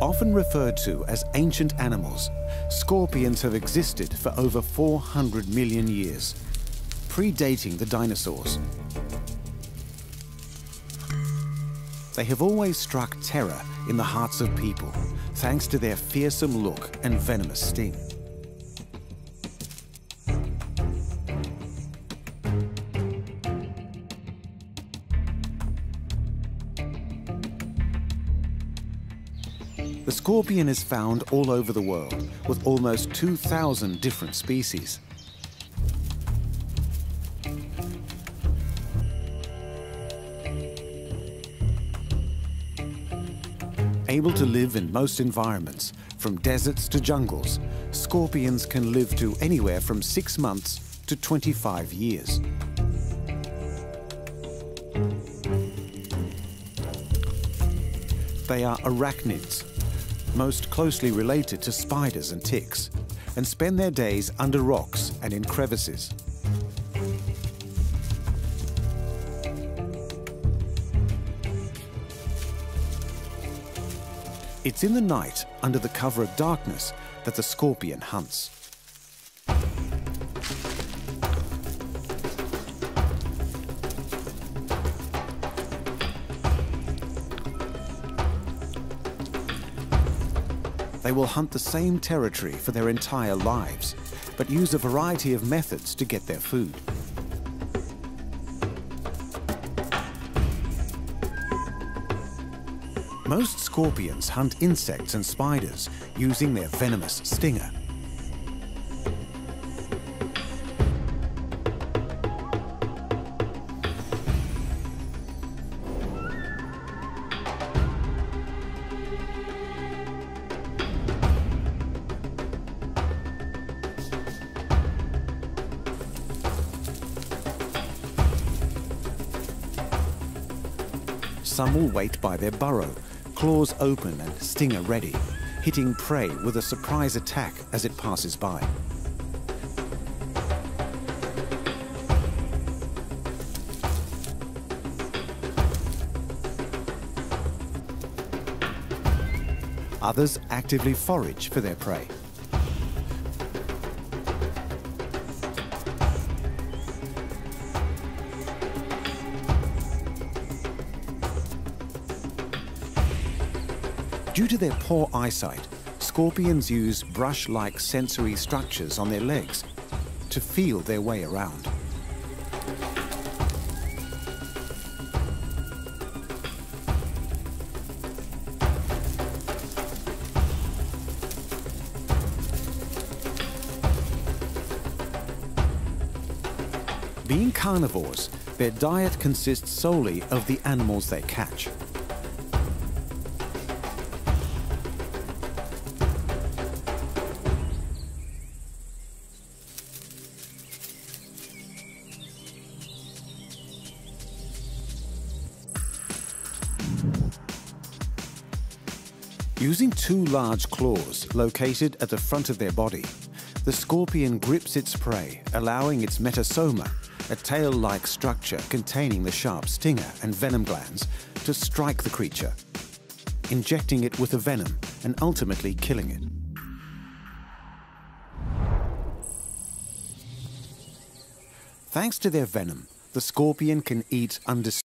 Often referred to as ancient animals, scorpions have existed for over 400 million years, predating the dinosaurs. They have always struck terror in the hearts of people, thanks to their fearsome look and venomous sting. The scorpion is found all over the world, with almost 2,000 different species. Able to live in most environments, from deserts to jungles, scorpions can live to anywhere from 6 months to 25 years. They are arachnids, most closely related to spiders and ticks, and spend their days under rocks and in crevices. It's in the night, under the cover of darkness, that the scorpion hunts. They will hunt the same territory for their entire lives, but use a variety of methods to get their food. Most scorpions hunt insects and spiders using their venomous stinger. Some will wait by their burrow, claws open and stinger ready, hitting prey with a surprise attack as it passes by. Others actively forage for their prey. Due to their poor eyesight, scorpions use brush-like sensory structures on their legs to feel their way around. Being carnivores, their diet consists solely of the animals they catch. Using two large claws located at the front of their body, the scorpion grips its prey, allowing its metasoma, a tail-like structure containing the sharp stinger and venom glands, to strike the creature, injecting it with a venom and ultimately killing it. Thanks to their venom, the scorpion can eat undisturbed.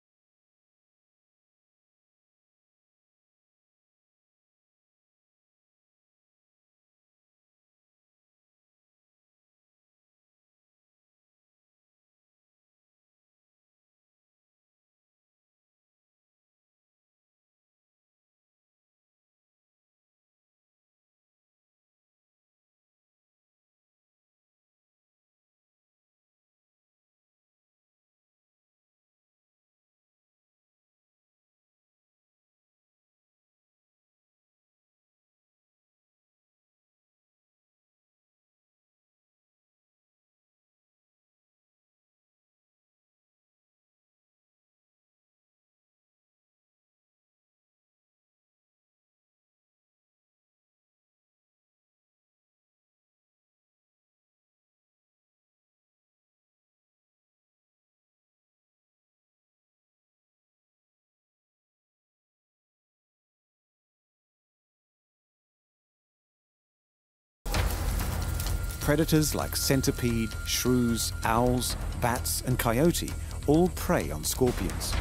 predators like centipede, shrews, owls, bats and coyote all prey on scorpions.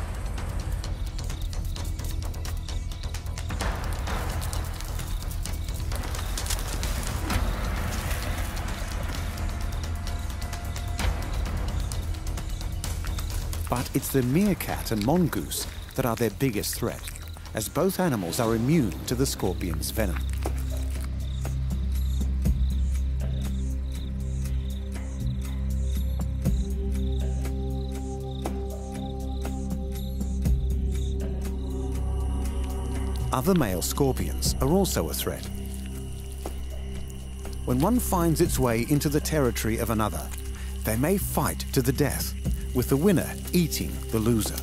But it's the meerkat and mongoose that are their biggest threat, as both animals are immune to the scorpion's venom. Other male scorpions are also a threat. When one finds its way into the territory of another, they may fight to the death, with the winner eating the loser.